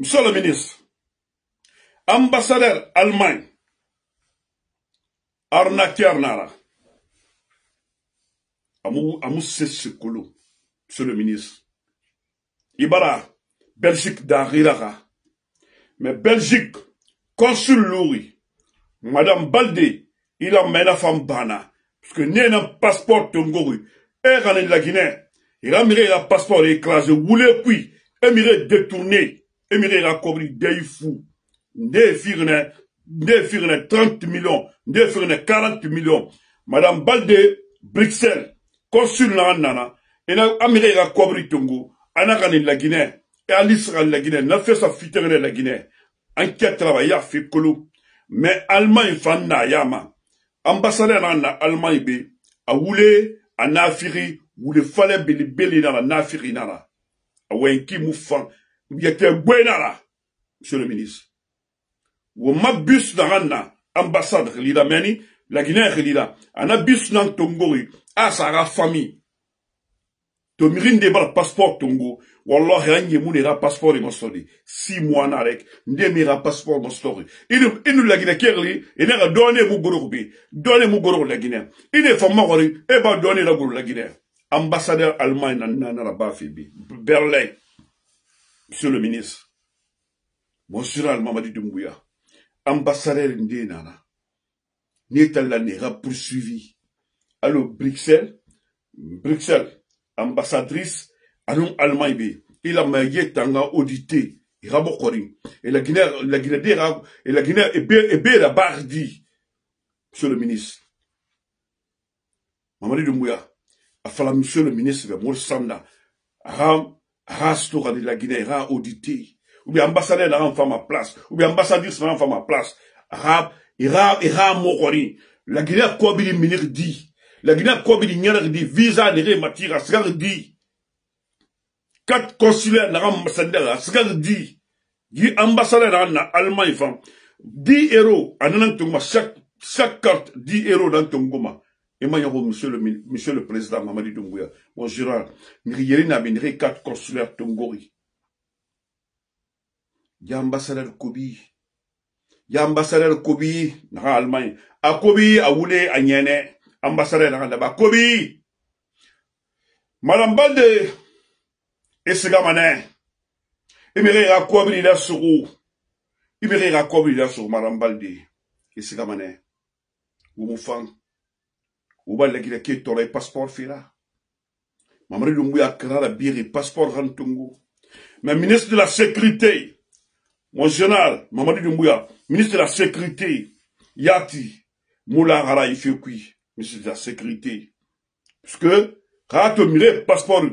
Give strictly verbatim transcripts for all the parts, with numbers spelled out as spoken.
Monsieur le ministre, ambassadeur Allemagne, arnaqueur Nara, Amou Sesekolo, monsieur le ministre, Ibara, Belgique d'Arirara, mais Belgique, consul Louri, Madame Baldé, il a mené femme Bana, parce que n'y a un passeport Tongoru, et de la Guinée, il a mis un passeport écrasé, voulait puis, et miré détourné, et miré raccobri des fous. Des firnes, des firnes trente millions, des firnes quarante millions. Madame Baldé, Bruxelles, consul Nana, et n'a amiré la Cobri Tongo, Anakani de la Guinée, et Alice de la Guinée, n'a fait sa future de la Guinée. Enquête travaille à Fikolo, mais Allemagne Fana Yama, ambassadeur Nana, Allemagne B, a voulu, à Nafiri, où le fallait Bélibéli dans la Nafiri Nana. A Wenki Moufan, il était Bouenara, monsieur le ministre. Ou ma bus d'Arana, ambassade Relida Meni, la Guinée Relida, un abus dans Tongori, à sa famille. Tomirin débat passeport Tongo, ou alors rien n'y passeport et mon story. Six mois en arrêt, n'aimera passeport mon story. Il nous la Guinée Kerli, il n'a donné mon gorobé, donné mon gorobé la Guinée. Il est formé, et va donner la gorobé la Guinée. Ambassadeur allemand, Nana Bafibi, Berlin, monsieur le ministre, monsieur Mamadi Doumbouyah. Ambassadeur Ndenana, Nétalanera poursuivi. Allô, Bruxelles, Bruxelles, ambassadrice, allons Allemagne, il a maillé tanga audité, il a beaucoup et la Guinée, la Guinée, et la Guinée, et bien, et bien, la bardi, monsieur le ministre. Mamadi Doumbouyah, afala monsieur le ministre, vers Morsanda, Ram, Rastora de la Guinée, Ra audité. Ou bien ambassadeur n'a rien fait ma place, ou bien ambassadrice n'a rien fait ma place. Arabe, Ira, Ira, Mokori. La Guinée a quoi bien minir dit. La Guinée a quoi bien minir dit. Visa n'est rien matière à ce qu'elle dit. Quatre consulaires n'a rien ambassadeur à ce qu'elle dit. Dix ambassadeurs n'a rien allemand et femme. Dix héros, en un tongoma, chaque, chaque carte, dix héros dans ton goma. Et moi, monsieur le, monsieur le président, Mamadi Doumbouyah, mon Gérard, Nriéri n'a bien quatre consulaires Tongori. Il y a ambassadeur Kobi. Il y a ambassadeur Kobi dans l'Allemagne. A Kobi, à Oulé, à Nyene. Ambassadeur là-bas. Kobi. Madame Balde. Et ce gamin. Il me rira Kobi la sourou. Il me rira Kobi la sourou, Madame Balde. Et ce gamin. Ou mon fan. Ou bal la guillet qui t'aurait passeport fait là. Mamadi Doumbouyah a la bière et passeport Rantongo. Mais ministre de la Sécurité. Mon général, Mamadi Doumbouyah, ministre de la Sécurité, Yati, Moula Hara Ifekui, ministre de la Sécurité. Parce que, Rato Mire, passeport,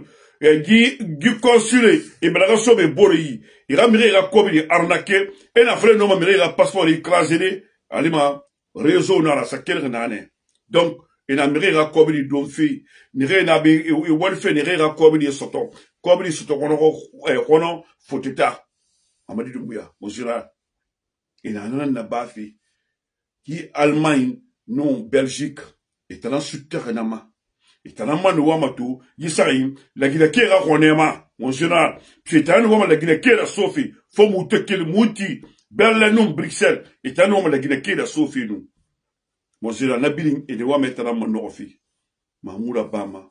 et Guy Consulé, et Benagasso et Borei, il a miré la commune arnaquée, et la frère non miré la passeport écrasé, Alima, réseau Nara, sa quelle nane. Donc, il a miré la commune d'Onfi, Nire Nabi, et Wolfe, Nire la commune Soton, commune Soton, Ronan, Foteta. Mamadi Doumbouyah, Mosira, il y a un nabafi qui Allemagne, non Belgique, est en souterrainement, est en manouamatou, Yisarim, la Guinée-Kera Ronema, Mosira, puis est un homme la Guinée-Kera Sophie, Fomoutekel Mouti, Berlin, Bruxelles, est un homme la Guinée-Kera Sophie, nous. Mosira, Nabiling, et de Wametan Manorofi, Mahmoud Abama,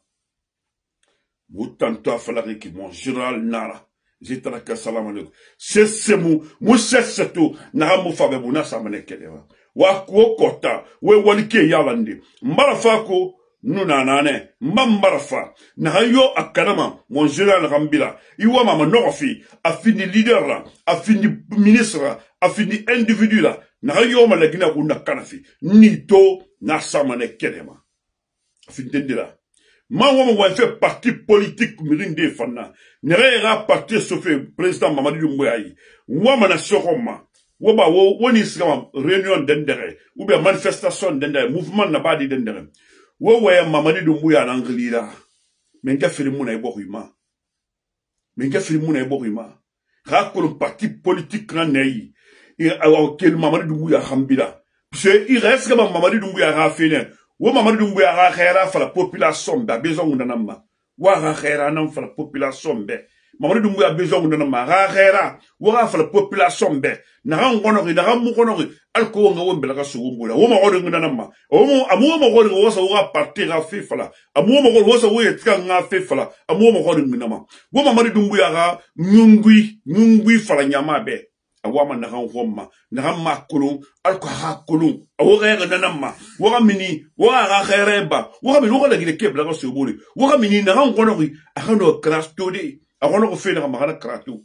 Moutantoa Falariki, Mosira, Nara. Jitaraka salam alaikum. Sese mou, mou sese tou, nara mou fabe mou nasa manekeleva. Wakuo kota, we walike yalandi. Mbarafa ko, nuna nane, mbarafa. Nara yo akanama, mon général Rambila. Iwa mama norofi, afini leader la, afini ministre la, afini individu la. Nara yo malagina kuna kanafi. Nito, nasa manekeleva. Afini tendi la. Ma wama wa fait parti politique Mirinde Fana. N'era parti sauf président Mamadi Doumbouyah. Wama na Soroma. Waba wonisra réunion d'endere. Ou bien manifestation d'endere. Mouvement n'a pas dit d'endere. Wawaya Mamadi Doumbouyah l'anglila. Menga filimuna iborima. Menga filimuna iborima. Rakolo parti politique nanei. Il a auquel Mamadi Doumbouyah Rambila. Puisque il reste comme Mamadi Doumbouyah Rafine. Ou Mamadi Doumbouyah ra khera fa la population ba besoin on nanamba. Wa ra khera nan fa la population be. Mamadi Doumbouyah a besoin de nous marrer, ou à faire la population bête. N'a rien connu, n'a rien connu. Alcool n'a pas besoin de se gommer. Au moment où on a ma, au moment où on va partir à Fifala, au moment où on va être à Fifala, au moment où on a ma. Ou Mamadi Doumbouyah, n'ungui, n'ungui fala nyama bête. Awama na ranwoma na ramma kolon alqara kolon awrere nanama wora mini wora rereba wora mini wora gile kebla ko sobole wora mini na rangonori arano crash todé arano ko fena ramara krato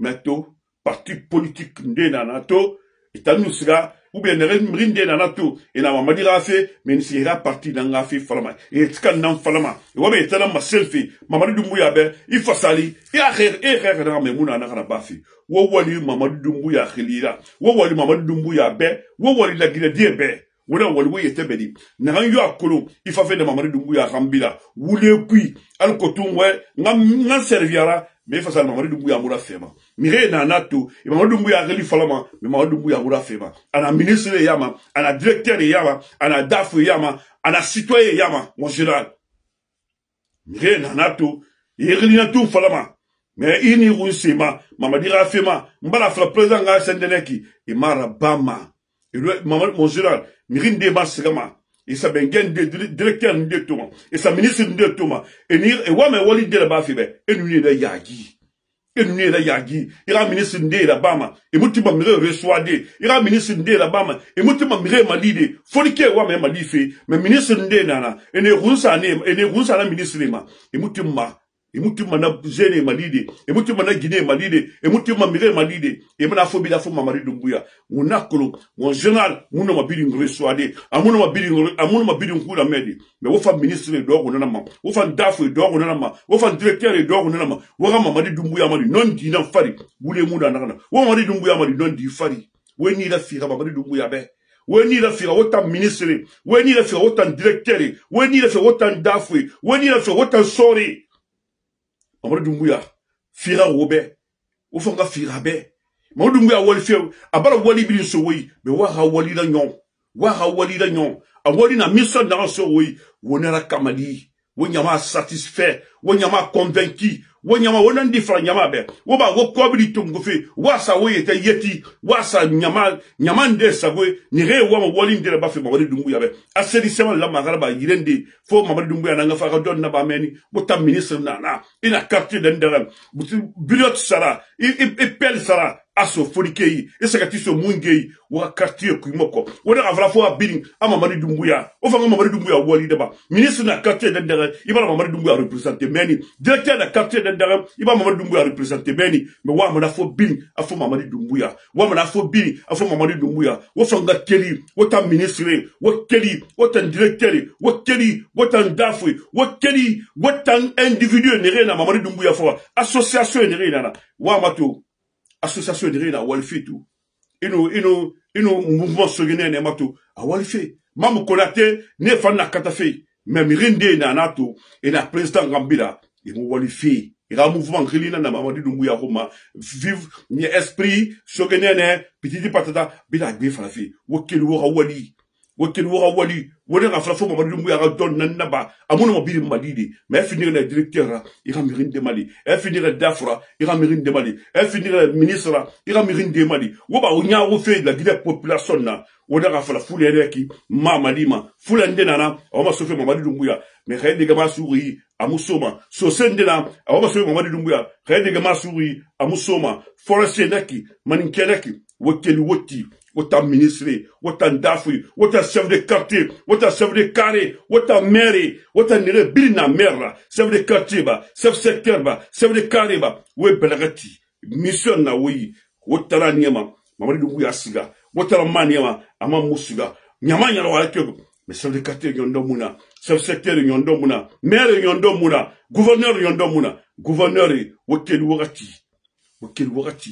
meto parti politique ndena nato itanusga ou bien rinde nato et na Mamadi rafe men sira parti nanga fi falama et kan nan falama wobe tanama selfie Mamadi Doumbouyah be ifasali ya khair e khair na memuna na kana bafi wo wali Mamadi Doumbouyah khilira wo wali Mamadi Doumbouyah be wo wali la gile die be wona wali wo yete bedi na han yo akolo ifa fe de Mamadi Doumbouyah khambila wule kui al kotungwe ngam ngam servira mais face à Mamadi Doumbouyah moura fema mire na nato et Mamadi Doumbouyah reli falama mais Mamadi Doumbouyah moura fema ana ministre yama ana directeur yama ana daf yama ana citoyen yama mon général mire na nato yeli na tout falama mais il n'y roussema Mamadi Rafema mbala fla président nga sendeneki et marabama et le mon général mirine de basgama et sa bengen de directeur de Thomas et sa ministre de Thomas et ni et wa me wali de la bafibe et nous de yagi et nous de yagi il a ministre de la bama et mutima mire reçoade il a ministre de la bama et mutima mire malide folike wa me malife mais ministre de nana et ne roussa ne et ne roussa la ministre ma et mutima et mouti mana gêné malide et mouti mana guiné malide et mouti mamire malide et mana phobie la fo Mamadi Doumbouyah mon akolo mon général mon ma bidin reçoade amon ma bidin amon ma bidin kula medi mais wo fa ministre do ko nanama wo fa dafu do ko nanama wo fa directeur do ko nanama wo ga Mamadi Doumbouyah mali non di na fari bule mu da nakana wo Mamadi Doumbouyah mali non di fari we ni la fira Mamadi Doumbouyah be Weni la fera autant ministre weni la fera autant directeur weni la fera autant dafu weni la fera autant sorry Mamadi Doumbouyah fira Robert ou fanga fira be Mamadi Doumbouyah wali fira abara wali bi sowi be wa ha wali la nyon wa ha wali la nyon a wali na mission dans sowi wona la kamali wonya ma satisfait wonya ma convaincu wonya ma wonan di fra nyama be wo ba go kobli tungu fi wa sa wo yete yeti wa sa nyama nyamande sa go ni re wa mo wali ndere ba fi Mamadi Doumbouyah be asedi sema la magaraba yirende fo Mamadi Doumbouyah na nga fa ka don na ba meni bo tam ministre na na ina quartier d'endere bureau sara e pel sara aso forikei e sakatiso mungei wa quartier kuimoko wona avla fo abin ama Mamadi Doumbouyah o fa Mamadi Doumbouyah wali deba ministre na quartier d'endere iba Mamadi Doumbouyah représenter meni directeur na quartier d'endere iba Mamadi Doumbouyah représenter meni me wa mona fo bin afo Mamadi Doumbouyah wa mona fo bin afo Mamadi Doumbouyah wo fa ngakeli wo tam ministre wo keli wo tan directeur wo keli wo tan dafu wo keli wo tan individu ne rena Mamadi Doumbouyah fo association ne rena wa mato association de la Walfi tout et nous et nous et nous mouvement secondaire n'est matou à Walfi maman connaît ne fan la catafé même rinde na nato et la président Gambila et mon Walfi il a mouvement grilina na Mamadi Doumbouyah Roma vive ni esprit secondaire petit patata bila gbe fa la fi wokelu wo wali wokelu wo wali wona na fa fo Mamadi Doumbouyah don nanna ba amon mo biri malide mais finir le directeur il a mirin de mali et finir d'afra il a mirin de mali et finir le ministre il a mirin de mali wo ba onya wo fe la guide population na wona na fa la foule ereki mama lima foule ndenana o ma sofe Mamadi Doumbouyah mais rede gama souri amusoma so sendela o ma sofe Mamadi Doumbouyah rede gama souri amusoma forestier naki maninkeleki wokelu woti Wota ministre, wota dafu, wota chef de quartier, wota chef de carré, wota maire, wota nere bilina merla, chef de quartier ba, chef secteur ba, chef de carré ba, we belagati, mission na we, wota la nyama, Mamadi Doumbouyah siga, wota la maniama, ama musiga, nyama nyalo alakyo, mais chef de quartier yondo muna, chef secteur yondo muna, maire yondo muna, gouverneur yondo muna, gouverneur wokelu wakati, wokelu wakati,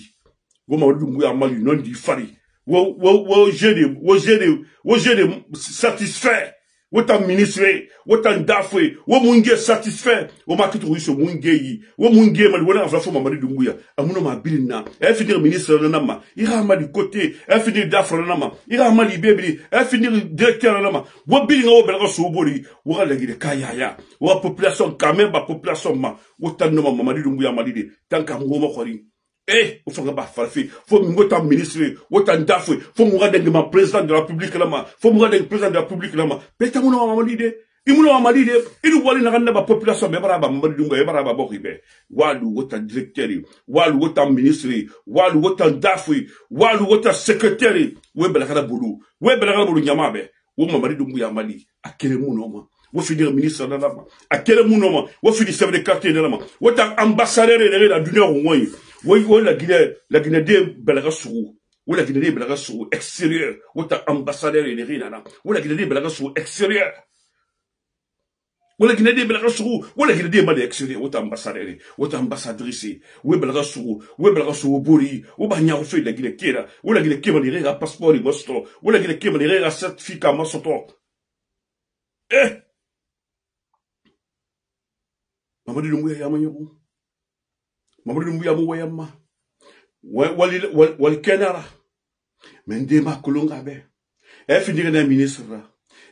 go Mamadi Doumbouyah mali non di fari. Wo wo wo jeu de wo jeu de wo jeu de satisfait Wotan ministre, wotan dafwe, wo munge satisfait, wo makitu ruisho munge yi, wo munge mali wona aflafo Mamadi Doumbouyah, amuno mabili na, e finir ministre na nama, ira mali côté, e finir dafre na nama, ira mali bébé, e finir directeur na nama, wo bilinga wo belga soboli, wo legi de kaya ya, wo population kamemba population ma, wotan no Mamadi Doumbouyah mali de, tanka ngoma khori. Eh, faut que bah falfi, faut m'autant ministre, autant d'affaires, faut m'autant président de la République là-ma, faut m'autant président de la République là-ma. Mais t'as mon ami l'idée, il mon ami l'idée, il nous voit les narines de la population, mais baraba, m'autant baraba bokribe, walou autant directeur, walou autant ministre, walou autant d'affaires, walou autant secrétaire, ouais belakara boulou, ouais belakara boulou nyamabe, ouais Mamadi Doumbouyah Mali, à quel mon homme. Vous finissez ministre de la à quel moment vous finissez chef de quartier de la main. Vous êtes ambassadeur de la Guinée au moins. Vous la Guinée, la Guinée des Belgassou. Vous la Guinée des Belgassou extérieur. Vous êtes ambassadeur de la main. Vous la Guinée des Belgassou extérieur. Vous la Guinée des Belgassou. Vous la Guinée des Mali extérieur. Vous êtes ambassadeur. Vous êtes ambassadrice. Vous êtes Belgassou. Vous êtes Belgassou au Bori. Vous êtes Niaoufé la Guinée Kéra. Vous la Guinée Kéma les règles passeport et Boston. Vous la Guinée Kéma les règles certificat Massotor. Eh! Mamadi Doumbouyah yama yoku. Mamadi Doumbouyah mwa yama. Wal kenara. Mende ma kulunga be. E finire na ministre.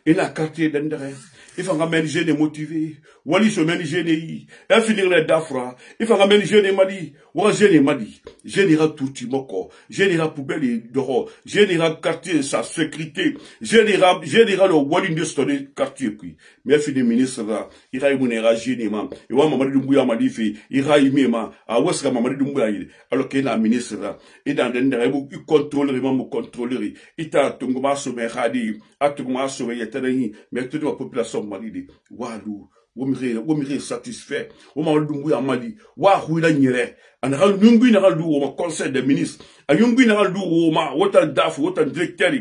E na quartier d'endere. E fanga menige ne motivé. Wali se menige ne yi. E finire na dafra. E fanga menige ne mali. Wa jene mali. Jenera touti moko. Jenera poubelle d'oro. Jenera quartier sa sécurité. Jenera le wali de son quartier puis. Mais finire ministre. Ira imunera jenema. E wa Mamadi Doumbouyah mali fi. Ira imema. A weska Mamadi Doumbouyah yi. Alors que na ministre. E dans d'endere. E contrôlerait. Mou contrôlerait. Ita tunguma soume khadi. A tunguma soume mais toute la population Mali dit walou ou miré ou miré satisfait ou malou à Mali wa huila nyere anara lungu na lu au conseil des ministres ayungu na lu au ma wota daf wota directeur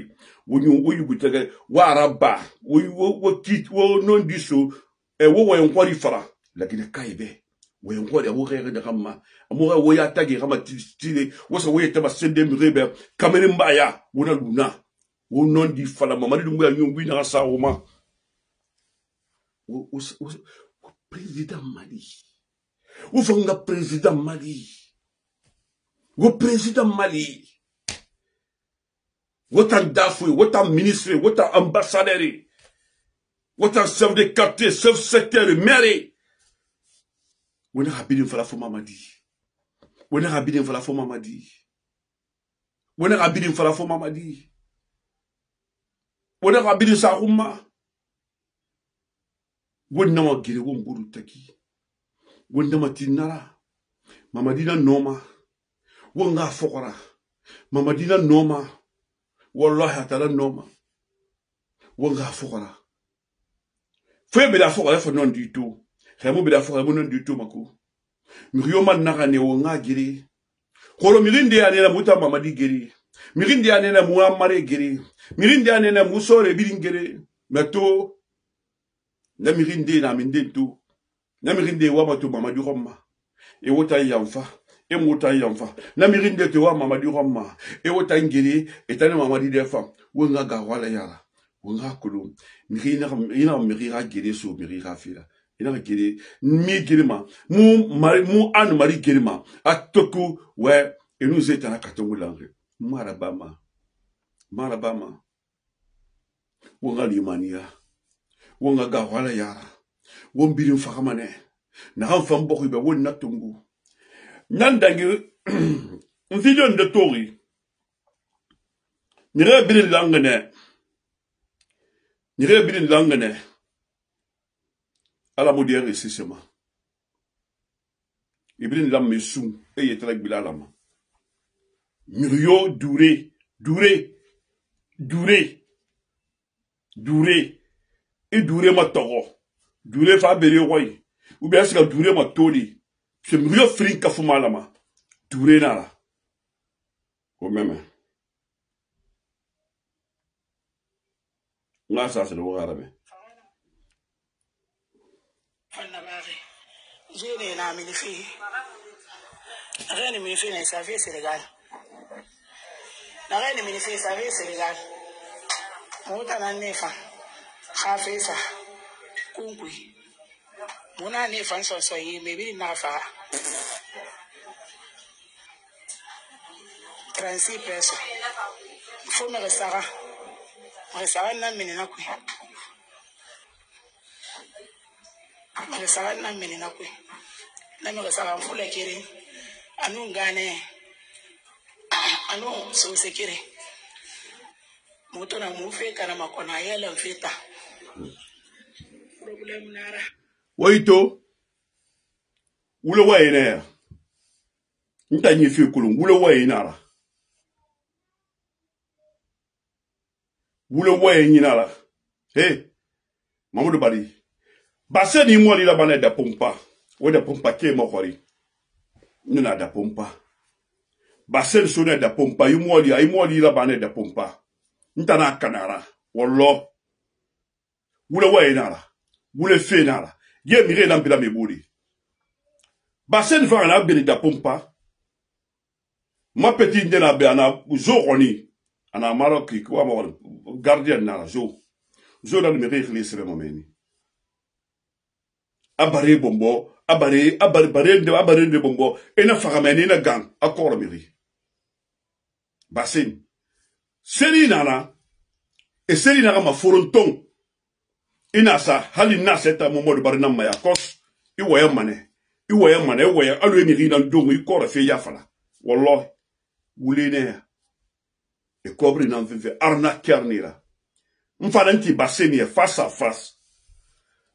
ou nyu ou yugutega wa rabba ou ou kit ou non diso e wo wa encore ifara lakini kaibe we ngore wo gere de gamma amora wo ya tagi gamma tile wo so wo yeta basende mirebe kamere mbaya wona luna ou non di fala Mamadi Doumbouyah yungu na sa au ma Ou président Mali. Ou fanga président Mali. Ou président Mali. Ou tant d'affaires, ou tant ministre, ou tant ambassadeur. Ou tant chef de quartier, chef secteur, maire. Ou n'a habité dans la forme Mamadi. Ou n'a habité dans la forme Mamadi. Ou n'a habité dans la forme Mamadi. Ou n'a habité dans sa rouma. Wendama gire womburu taki. Wendama tinara. Mamadina noma. Wanga fokora. Mamadina noma. Wallahi atala noma. Wanga fokora. Fwe bela fokora fwe non du tout. Remo bela fokora non du tout mako. Murioma narane wanga gire. Kolo mirinde ya nela muta Mamadi gire. Mirinde ya nela muamare gire. Mirinde ya nela musore bilingere. Meto. Namirinde na mindentu namirinde wa matu Mamadi Doumbouyah e wota yamfa e mota yamfa namirinde te wa Mamadi Doumbouyah e wota ngiri e tane Mamadi defa wonga ga wala yala wonga kulu mirina ina mirira gele so mirira fila ina gele mi gelema mu mu an mari gelema atoku we e nous etana katongo langre marabama marabama wonga limania wonga ga wala ya wombirin fahamane na hanfam bokhi be wonna tungu nandangi mvidion de tori ni rebil langane ni rebil langane ala modere sisema ibrin lamme sum e yetrek bilalama mirio duré duré duré duré et duré ma toro, duré fa béré roy, ou bien c'est que duré ma toli, c'est mieux frin ka fuma lama, duré nala, au même. Là ça c'est le mot arabe. J'ai des amis les filles, rien ne me fait les services c'est légal, rien ne me fait les services c'est légal, on t'a l'année fin. Afisa kungui muna ni fanso soyi mebi nafa transi peso fome resara resara na menena kwe resara na menena kwe na me resara mfule kire anu ngane anu so sekire moto na mufe kana makona yele mfeta problème nara waito ulo wa ina ntanyi fi kulungu ulo wa ina ulo wa ina la hey Mamadou Bari basse ni moli la bana da pompa we da pompa ke mo khori nuna da pompa basse le sonne da pompa yu moli ay moli la bana da pompa ntana kanara wallo wule waye nara wule fe nara ye mire na bila meburi basen va na beli da pompa ma petit ndena be ana zo oni ana maroki kwa ma gardien nara zo zo na mire khlis le momeni abare bombo abare abare barende abarende bombo ena fagamene na gang akor mire basen seri nana et seri nana ma foronton inasa halina seta Mamadou Bari namaya kos iwaya mane iwaya mane iwaya alwe miri na ndongo ikora fe yafala wallahi wulene e kobri nan veve arna kernira mfananti baseni face à face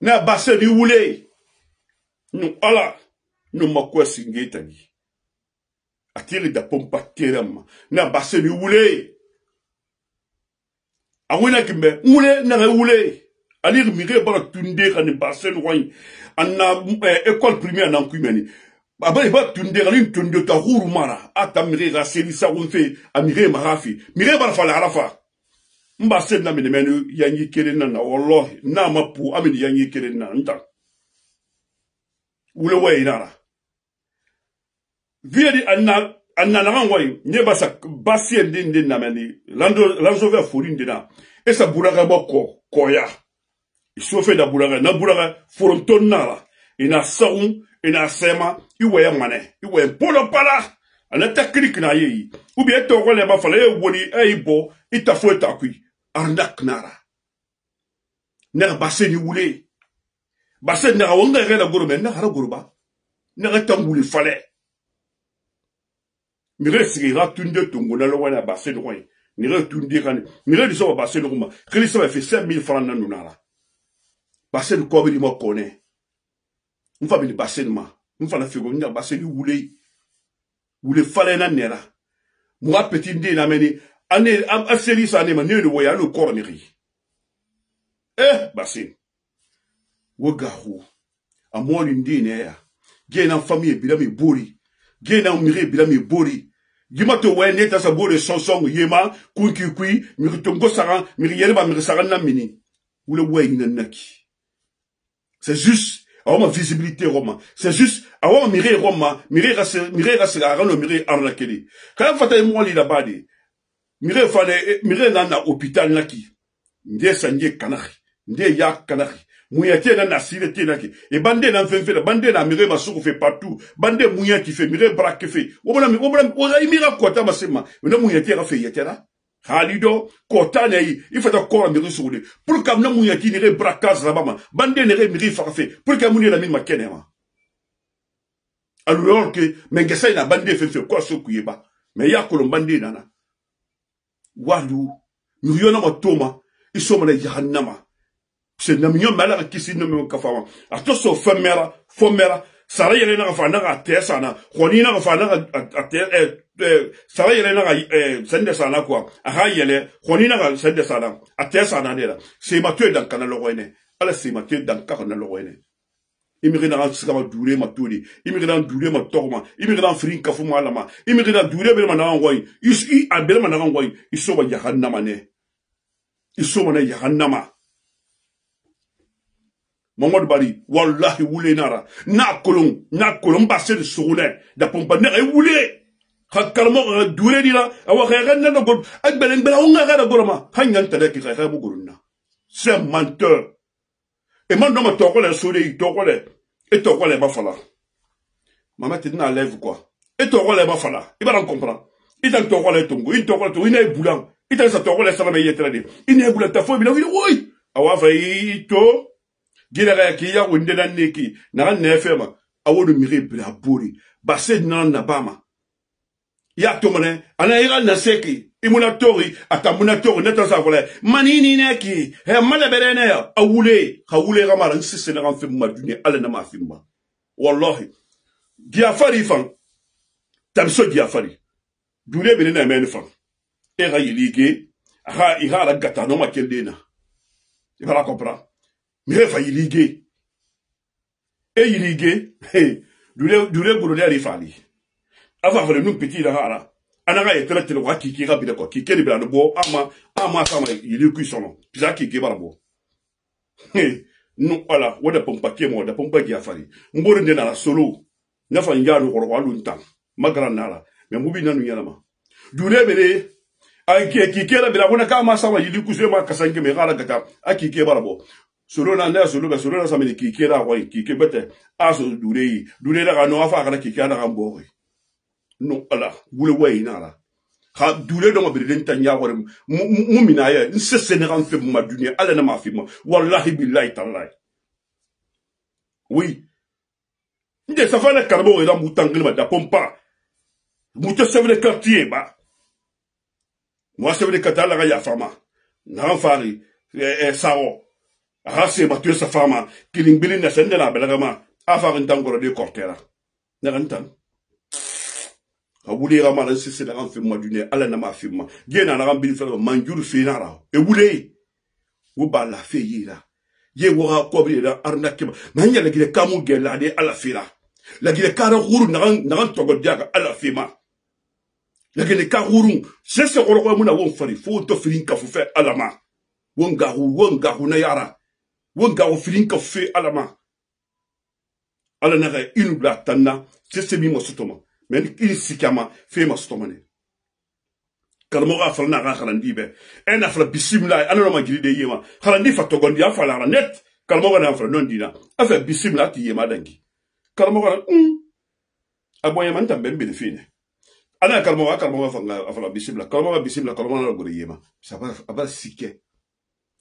na baseni wule nu ala nu makwesi ngetani akiri da pompa terema na baseni wule awena kimbe wule na wule aller mire par tunde kan basen roy anna école primaire nan kumeni abay ba tunde kan tunde ta huru mara atamire ga seli sa onfe amire marafi mire bar fala arafa mbasen na menu yanyi kelena na wallahi na mapu amini yanyi kelena nta wule way nara viadi anna anna na ngoy nyeba sa basien din din na meni lando lansover forin dina et sa buraga boko koya Sofe da bulaga na bulaga foronton nala ina saum ina sema iwe mane iwe polo pala ana teknik na yi ou bien to wala ba fala e woni aibo itafo takui arnak nara na baseni wule baseni na wonga rena goroba na hara goroba na tanguli fale mire sigira tunde tongona lo wala baseni roi mire tunde kan mire diso baseni roma krisa ba fait cinq mille francs na nunala Basen kobe di mo kone. Mfa bini basen ma. Mfa na figo nya basen wule. Wule fale na nera. Mwa petit ndi na meni. Ane am aseli sa ne mani le woya le korneri. Eh basen. Wogahu. Amoli ndi ne ya. Ge na famille bila mi bori. Ge na mire bila mi bori. Gimato we neta sa bori sonson yema kunki kui mi tongo saran mi yele ba mi saran na mini. Wule woya ina naki. C'est juste avoir ma visibilité roman. C'est juste avoir miré roman, miré rassé, miré rassé, arano miré arnakeli. Quand vous faites moi là-bas, miré fallait, miré nana hôpital naki. Ndé sanye kanari, ndé ya kanari. Mouyati nana silete naki. Et bande nan fait fait, bande nan miré masou fait partout. Bande mouyati qui fait, miré braque fait. Obana obana orai mira kota masema. Mais non mouyati a fait yatera. Halido kota nei il faut encore miri soule pour que mon yaki ne braquage là bas bande ne miri farfait pour que mon la mine makenema alors que mengesa na bande fait quoi ce kuyeba mais ya kolombande nana walu miliona motoma ils sont la jahannama c'est namion mala qui c'est nomme kafama ato so femera femera sara yele na fana ka tesa na khoni na fana ka sara yele na sende sala kwa aha yele khoni na sende sala atesa na nela c'est Mathieu dans kana logone ala c'est Mathieu dans kana logone imire na sika ma dure ma toli imire na dure ma torma imire na frin ka fuma lama imire na dure be na ngoi isi abele na ngoi iso ba jahannama ne iso ma na jahannama Mamadou Bari wallahi wule nara na kolon na kolon basel soune da pompa na wule hakalmo dure dira awa khayran na gol akbalen bela unga gara gorma hanyan tadaki khayra bu gorna c'est menteur. Et mon nom est togolais, souris, togolais, et togolais, bafala. Maman te dit, n'enlève quoi? Et togolais, bafala. Il va l'en comprendre. Il est togolais, tongo, il est togolais, il est boulant. Il est togolais, ça va me y être là. Il est boulant, ta foi, il est oui. Awa, failli, to. Guénera, qui y a, ou une dénanée qui, n'a rien n'est ferme. Awa, le mire, bla, bourri. Bassé, nan, n'abama. Ya, tomane, anaïra, n'a seki. Imunatori, atamunatori, neta savole, manini neki, he malaberene, aoule, haoule ramara, nsi senera nfemma, dune, alena mafimma. Wallahi. Giafari fan. Tamso giafari. Dune benena men fan. Era yilige, ha ira la gata no makelena. Tu vas la comprendre. Mais fa yilige. E yilige, he, dune, dune goulone arifali. Avant de nous petit la hara. Anaga yetela telo wa kiki ga bidako kiki ni bidano bo ama ama sama yili ku sono pisa kiki ba bo no ala woda pompa kemo da pompa gi afari ngoro ndena la solo na fa ngalo ko wa lunta magara nala me mubi nanu yalama dure bele ay kiki kera bidako na kama sama yili ku sema kasange me gara gata akiki ba bo solo na nda solo ga solo na sama ni kiki ra wa kiki bete aso dure yi dure la no afa ga kiki ana ga bo non, Allah, vous le voyez, là. Ha, douleur de ma brille, n'tanya, mon minaye, n'se sénérant fait ma dunia, allez, n'a ma fille, wallahi, billahi, t'allai. Oui. N'de, ça fait le carbone, et là, m'outangle, ma da pompa. M'outa, c'est le quartier, bah. Moi, c'est le quartier, la raya, fama. N'enfari, eh, sao. Rassé, ma tuer sa fama. Kilingbili, n'a sende la belle gamme. Affaire, n'tangora, de cortera. N'a rentan. Aboulé Ramal, c'est la grande femme du nez, Alain Amafima. Gien à la rambine, Manjur Fénara. Et boulé. Ouba la fille là. Yéwara Kobri là, Arnakim. Mania la guille Kamougel là, à la fila. La guille Karourou n'arrête pas à la fima. La guille Karourou. C'est ce qu'on a mon avon fari. Faut te faire une cafoufe à la main. Wangarou, Wangarou Nayara. Wangarou Filinka fait à la main. Alain Nare, une blatana. C'est ce mimo soutoma. Men il sikama fait ma stomane. Kalmora falna rakalandi be. En afla bisimla anoma giri de yema. Kalandi fatogondi afala net. Kalmora na afla non dina. Afla bisimla ti yema dangi. Kalmora hum. Aboyema ntambe de fine. Ana kalmora kalmora fanga afla bisimla. Kalmora bisimla kalmora na gore yema. Ça va aba sike.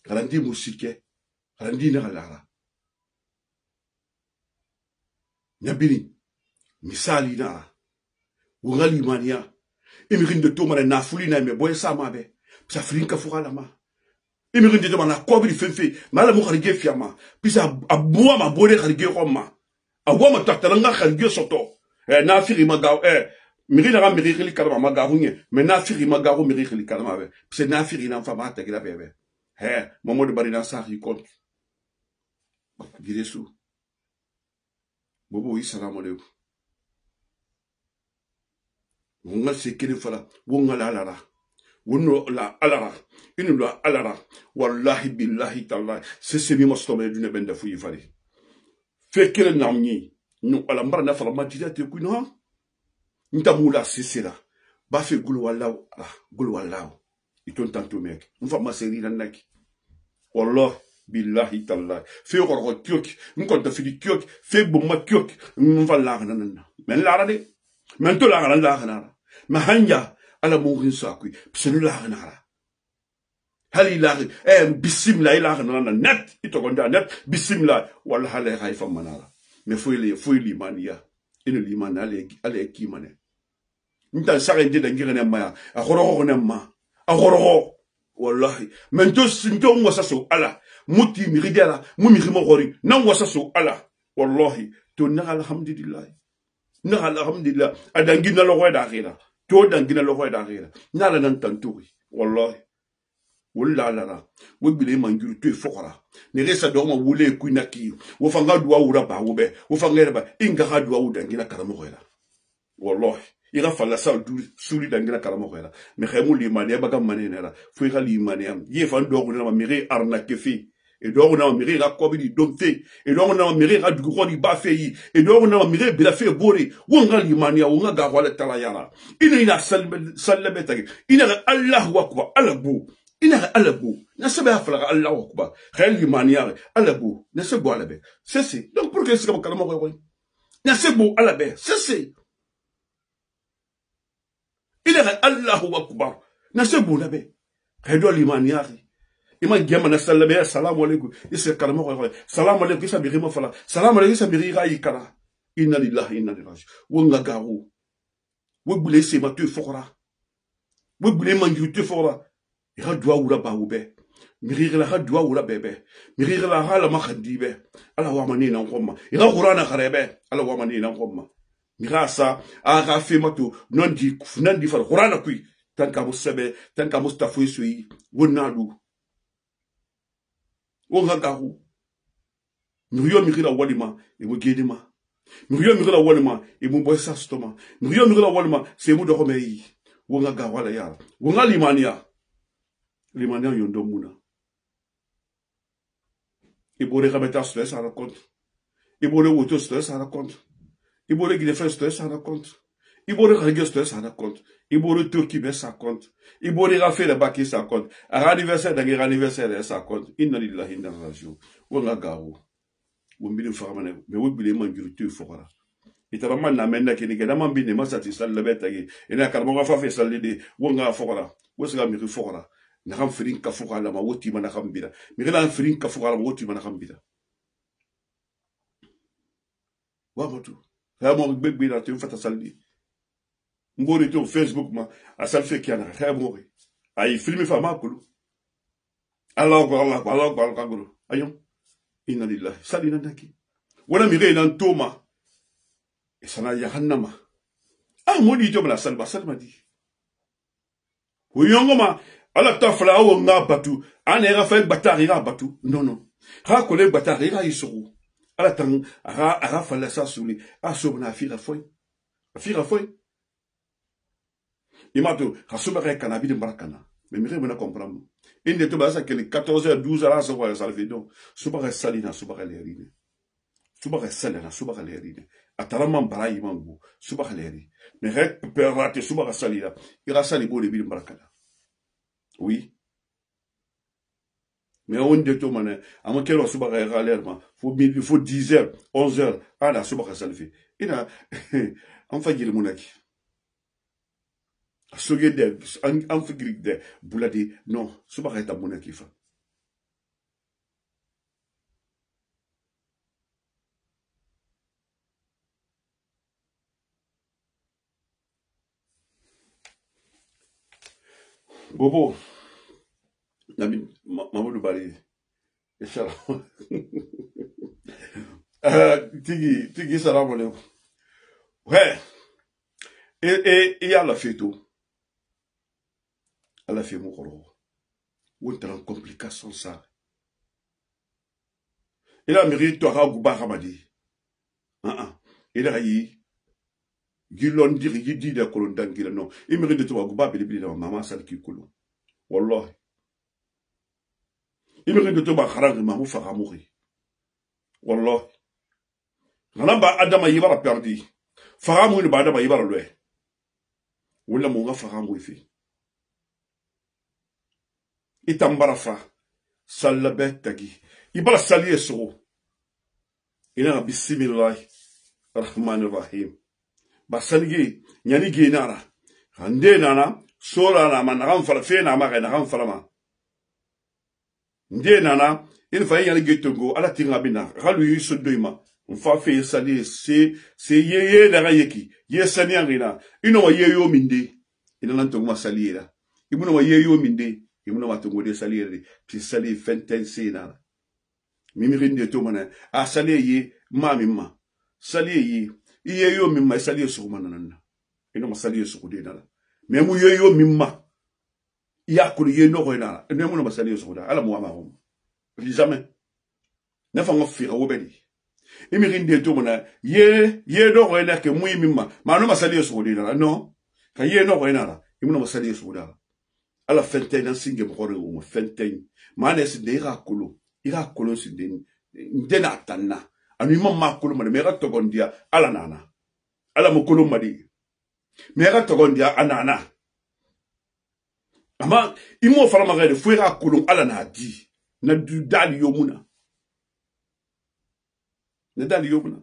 Kalandi musike. Kalandi na galara. Nyabiri. Misali na Ougali mania, émigrine de Thomas n'a fouli n'a mais boye sa mabe, psa frinka foura la ma. Émigrine de Thomas n'a quoi vu fenfe, malamou harigé fiama, psa aboua ma boye harigé roma, aboua ma tartaranga harigé soto, eh n'a firi magao, eh, mirinara mirili karma magarougne, mais n'a firi magaro mirili karma, psa n'a firi n'a fama te grave, eh, maman de barina sa ricote. Guidez-vous. Bobo, il s'en a molé. Wonga sekere fala wonga la la la wono la alara inu la alara wallahi billahi taala c'est ce mimo stomé d'une bende fou yifari fekere namni no ala mbara na fala matida te kuno ntamula sisela ba fe gulu wallahi gulu wallahi iton tanto mek mfa maseri la nak wallahi billahi taala fe gorgo tioki nkonta fe di tioki fe bomma tioki mfa la nanana men la rade men to la rade la rade Mahanya, ala mourin sakui, psenu la renara. Hali la ren, eh, bissim la, il la renara net, il te condamne net, bissim la, wala hale haifa manara. Mais fouille, fouille l'imania, et ne l'imana, allez qui mane. N'ta s'arrêter d'un guérenemma, a roronemma, a rororo, wallahi. Mento sinto mwasaso, ala, mouti miridela, moumirimorori, non mwasaso, ala, wallahi, tonara alhamdulillah. N'a alhamdulillah, a dangina le roi d'arrêla. Tout dangina le roi d'arrêla. N'a la nantantouri. Wallah. Wallah la la. Webile mangul tu fora. Neresa dorma wule kuinaki. Wofanga doua ou raba oube. Wofanga ba ingara doua ou dangina karamorela. Wallah. Ira falla sa souli dangina karamorela. Mais remou l'imane bagam manenera. Fouira l'imaneam. Yéfan dorma mire arnakefi. Et donc on a miré la commune du Domté, et donc on a miré la Dugro du Bafei, et donc on a miré Bilafé Boré, ou on a l'Imania, ou on a Garouale Talayana. Il est là, Salabetag, il est là, Allah Wakwa, Alabou, Ina alabu, nasebe afla Allahu Akbar. Khel humaniare alabu, nasebo alabe. Ceci. Donc pour que ce que kalama koy koy. Nasebo alabe, ceci. Ina Allahu Akbar. Nasebo alabe. Khedou humaniare. Ima gema nasalabe assalamu alaykum. Ise kalama koy koy. Salam alaykum sa birima fala. Salam alaykum sa birira ikara. Inna lillahi inna ilayhi raji'un. Wonga garu. Wobule se matu fokora. Wobule mangi tu fokora. Ira doua ou la baoube, mirira la doua ou la bébé, mirira la ha la machandibe, ala wamani na ngoma, ira urana karebe, ala wamani na ngoma, mirasa, ara fematu, nandi, nandi fal, urana kui, tanka moussebe, tanka moustafoué sui, wonadu, wongagarou, mirio mirira walima, et wogedima, mirio mirira walima, et mouboisa stoma, mirio mirira walima, c'est moudoromei, wongagarwala yar, wongalimania. Les manières yondon mouna. Et pour les remettre à stress, ça raconte. Et pour les autos stress, ça raconte. Et pour les guillemets stress, ça raconte. Et pour les règles stress, ça raconte. Et pour les tours qui baissent, ça compte. Et pour les raffaires de baquets, ça compte. À l'anniversaire, dans les anniversaires, ça compte. Inna lillahi inna ilayhi raji'un. Ouanga garo. Oumbile farmane. Mais oumbile mangiru tu fora. Et t'as vraiment la menda qui n'est qu'un ambi n'est pas satisfait de la bête. Et n'a qu'à mon raffaire, ça l'aider. Ouanga fora. Où est-ce que miru fora? N'aram firin kafura la mawoti manakambira. Mirelan firin kafura la mawoti manakambira. Wamotu. Ramon bébé na tu fata saldi. Mbori tu Facebook ma asal fe kiana ramori. Ay filmi fama kulu. Allah ko Allah ko Allah ko Allah ko. Ayon. Inna lillahi salina naki. Wala mire nan toma. E sana jahannama. Ah modi tu mala salba salma di. Uyongoma Allah ta fala o nga batu anera fen batarira batu non non ha kole batarira isuru ala tan ara ara fala sa suli asobna fira foi fira foi imato khasuba ka kanabi de barakana mais mire mena comprendre inde to basa kele quatorze heures douze ala so wa salvedo subara salina subara lerine subara salina subara lerine atalama barai mangu subara lerine mais rek perate subara salina ira salibo de barakana. Oui. Mais on dit tout, mané. À mon quel on se barre à l'air, man. Il faut dix heures, onze heures. Ah, là, se barre à salver. Et là, on fait dire le monaki. À ce que des, on fait dire des, bouladi, non, se barre à ta monaki, fa. Bobo, Nabi, Mamadou Bari, et salam. Tigi, Tigi, salam alaikum. Ouais. Et, et, et, Allah fait tout. Allah fait mon corps. Ou t'as une complication, ça. Et là, mérite, toi, Raouba Ramadi. Ah, ah. Et là, il Gilon diri gidi da kolon dan gila non imiri de to aguba bele bele mama sal ki kolon wallahi imiri de to ba kharag ma mufa khamuri wallahi nalamba adama yibara perdi fahamu ni badama yibara lwe wala mo nga fahamu ifi itambara fa salabetagi ibara saliye so ila bismillahir rahmanir rahim Basanigi, nyani genara, hande nana, sola na manam falafena mare na ramfalama. Nde nana, il faille yani getongo, ala tingabina, ralu sodoima, on fa fe sali se se ye ye na rayeki, ye sani angina, ino ye yo minde, inalantongma saliera, imuno ye yo minde, imuno watongo de saliere, pi sali fentense nana. Mimirin de tomana, a sali ye, ma mima, sali ye. Iye yo mimma saliye so manana eno masaliye so kudena me mu yo yo mimma ya ko ye no ko na eno mu no masaliye so da ala mu ama hom fi jamais na fa ngofira wo beli imi rinde to mona ye ye do ko na ke mu mimma ma no masaliye so kudena no ka ye no ko na imi no masaliye so da ala fente na singe bro wo fente ma ne se de rakulo ira kolo se de ndena tanna Anima makuluma de mera togondia ala nana. Ala mukuluma di. Mera togondia anana. Ama imo fala magare fuera kolon ala na di na du dali yomuna na dali yomuna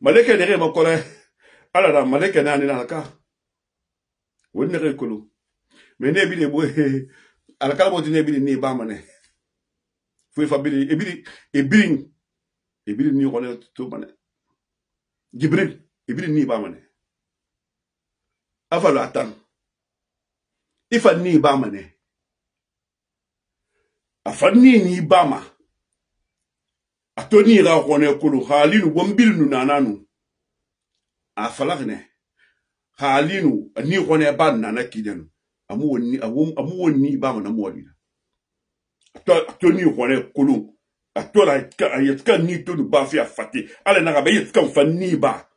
maleke nere makore ala da maleke na ni na ka wonne re kolon mene bi de bo ala kala bo ne bi ni ba mane fu fa bi e bi e bi e bi ni kolon to mane Jibril e bi ni ba mane afalo atan ifa ni bama ne afa ni ni bama atoni ra kone kulu halinu gombilnu nananu afalagne halinu ni kone banna nakidenu amu woni amu woni bama na muwalina atoni kone kulu atola ayetka ni to du bafi afati ale na ba yetka fanni ba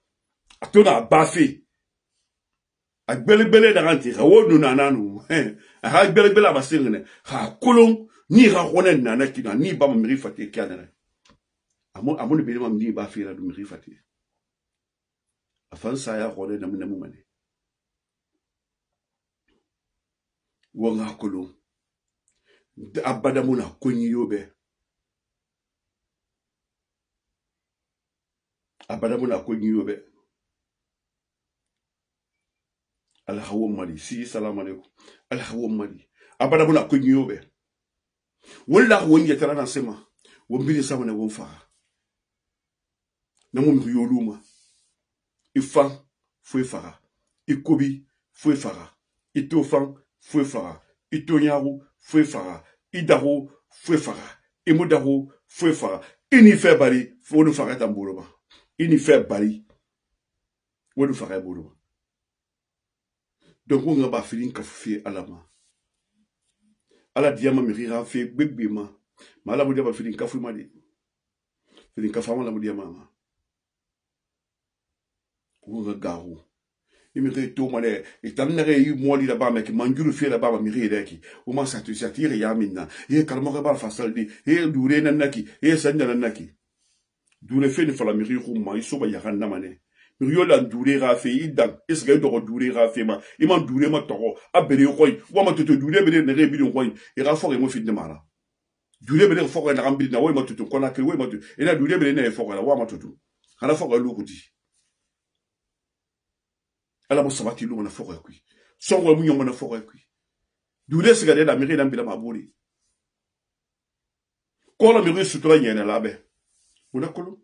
atona bafi Agbelebele d'anti, rawodu nananu, hein, agbelebele abasirene, ha kolon, ni rawonen nanakina, ni bam mirifati kianere. Amon amon belema mdi bafira du mirifati. Afan sa ya ronen na munamumane. Wonga kolon. Abadamuna konyi yobe. Abadamuna konyi yobe. Alhawo mali si salam alaykum alhawo mali abada buna ko nyobe wallahi won yetara na sema won bi sama na won fa na mum ko yoluma ifa fo ifara ikobi fo ifara itofan fo ifara itonyaru fo ifara idaru fo ifara imudaru fo ifara ini fe bari fo no fara tamboroba ini fe bari wonu fara boroba Donc, on va faire un à la main. À la diamant, mais il a fait bébé. Mais là, on va faire un café. Faire un café, on va faire un on va faire un il me dit, tout le monde est en train de moi là-bas, mais qui m'a dit, fait là-bas, m'a dit, qui m'a dit, qui m'a dit, qui m'a dit, qui m'a dit, qui m'a dit, qui m'a dit, qui m'a dit, qui m'a dit, qui Muriola doulé rafé, il dame, est-ce qu'il doit doulé rafé, ma, il m'a doulé ma toro, abélé au coin, ou m'a tout doulé, mais il est bien au coin, et rafort et mon fils de mara. Doulé, mais il faut un rambine, ou m'a tout, qu'on a que, ou m'a tout, et la doulé, mais il est fort, ou m'a tout. À la fois, elle l'ourdit. À la bosse, m'a-t-il l'eau, on a fort à qui. Sans ou mouillon, on a fort à qui. Doulé, c'est qu'elle est la mairie, elle m'a boulé. Quand la mairie se traîne, elle a la baie. On a colon.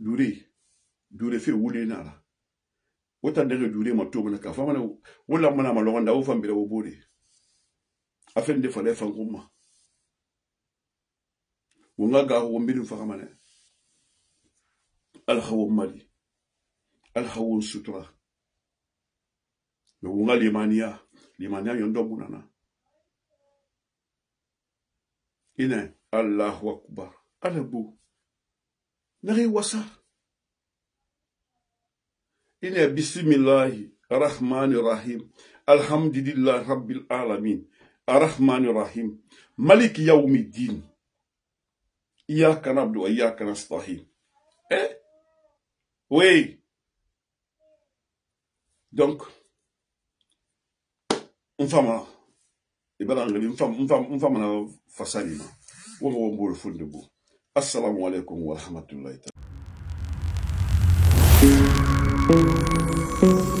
Douré, douré fait rouler nala. Autant de douré ma tourne à café, on l'a mal à ma loranda au femme de la bourre. Afin de faire les femmes roumains. On a garé au milieu de faramane. Al-Haoum Mali. Al-Haoum Sutra. Mais on a les mania. Les mania yon domounana. Inen, Allahu Akbar. Alabou. Nari wasa. Ine bismillahi rahmanir rahim. Alhamdulillahi rabbil alamin. Arrahmanir rahim. Malik yawmiddin. Iyyaka na'budu wa iyyaka nasta'in. Eh? Oui. Donc on fama et ben on fama on fama on fama na fasalima. Wo wo bo funde bo. Assalamu alaikum wa rahmatullahi ta'ala.